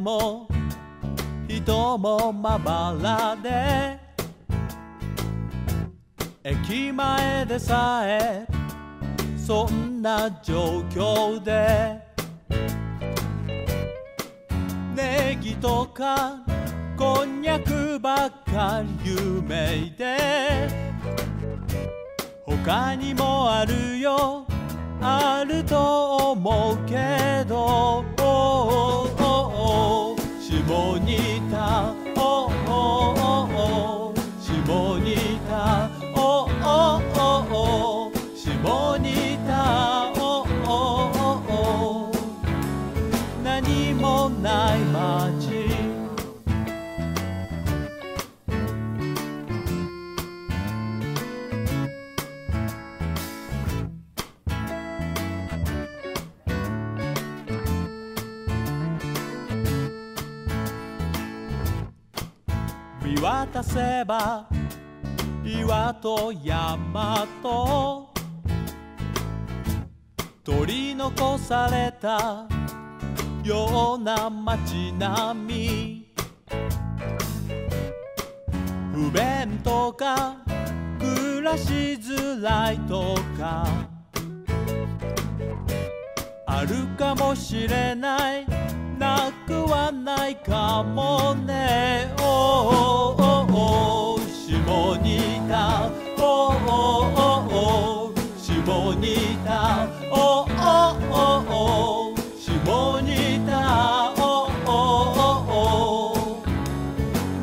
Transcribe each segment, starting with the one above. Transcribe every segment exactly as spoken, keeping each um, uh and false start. も人もまばらで」「駅前でさえそんな状況で」「ネギとかこんにゃくばっかり有名で」「他にもあるよあると思うけど」「おーおーおー下仁田おーおーおー下仁田おーおーおー下仁田おーおーおー」「何もない街」見渡せば岩と山と取り残されたような街並み、不便とか暮らしづらいとかあるかもしれない、なくはないかもね。おおおお下仁田おおおお下仁田おおおお下仁田おおお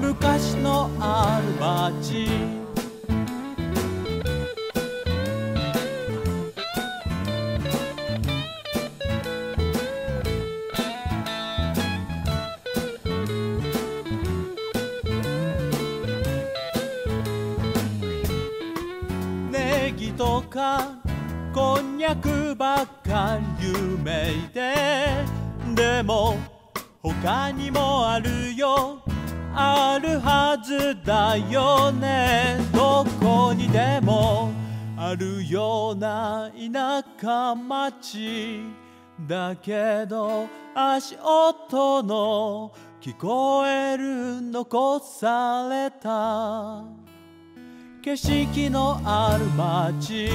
昔のある町。とかこんにゃくばっかり有名で、でも他にもあるよあるはずだよね。どこにでもあるような田舎町だけど、足音の聞こえる残された景色のある街。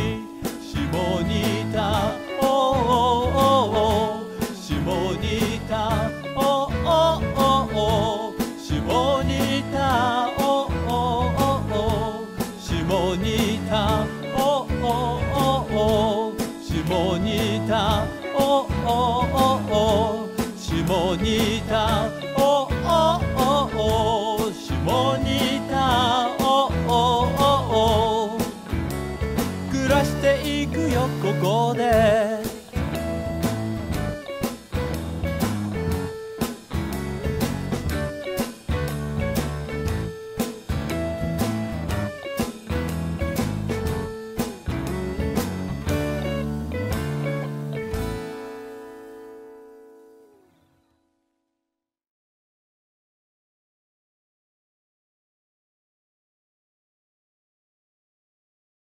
下仁田おおお下仁田おおお下仁田おおお下仁田おおお下仁田おおお下仁田